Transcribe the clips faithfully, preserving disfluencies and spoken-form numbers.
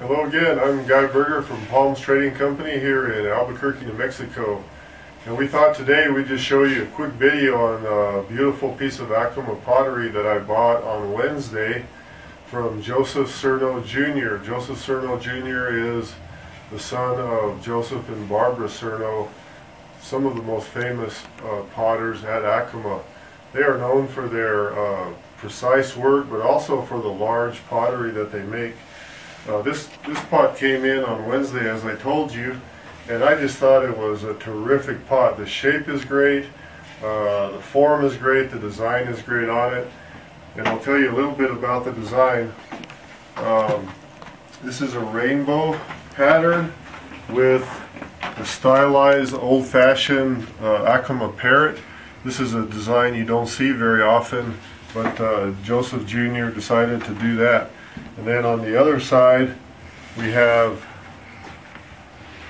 Hello again, I'm Guy Berger from Palms Trading Company here in Albuquerque, New Mexico. And we thought today we'd just show you a quick video on a beautiful piece of Acoma pottery that I bought on Wednesday from Joseph Cerno Junior Joseph Cerno Junior is the son of Joseph and Barbara Cerno, some of the most famous uh, potters at Acoma. They are known for their uh, precise work, but also for the large pottery that they make. Uh, this, this pot came in on Wednesday, as I told you, and I just thought it was a terrific pot. The shape is great, uh, the form is great, the design is great on it. And I'll tell you a little bit about the design. Um, this is a rainbow pattern with a stylized old-fashioned uh, Acoma parrot. This is a design you don't see very often, but uh, Joseph Junior decided to do that. And then on the other side, we have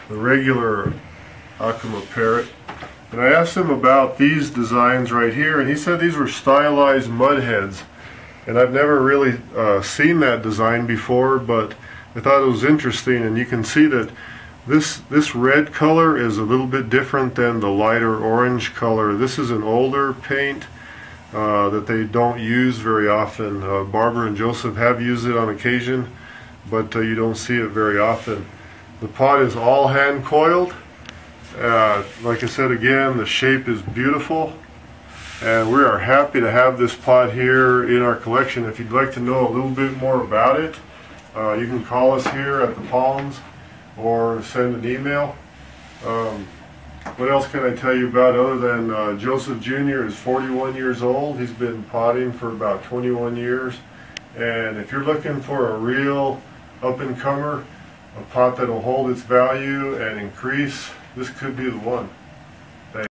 the regular Acoma parrot. And I asked him about these designs right here, and he said these were stylized mud heads. And I've never really uh, seen that design before, but I thought it was interesting. And you can see that this, this red color is a little bit different than the lighter orange color. This is an older paint. Uh, that they don't use very often. Uh, Barbara and Joseph have used it on occasion, but uh, you don't see it very often. The pot is all hand coiled. Uh, like I said again, the shape is beautiful, and we are happy to have this pot here in our collection. If you'd like to know a little bit more about it, uh, you can call us here at the Palms or send an email. Um, What else can I tell you about other than uh, Joseph Junior is forty-one years old. He's been potting for about twenty-one years. And if you're looking for a real up-and-comer, a pot that will hold its value and increase, this could be the one.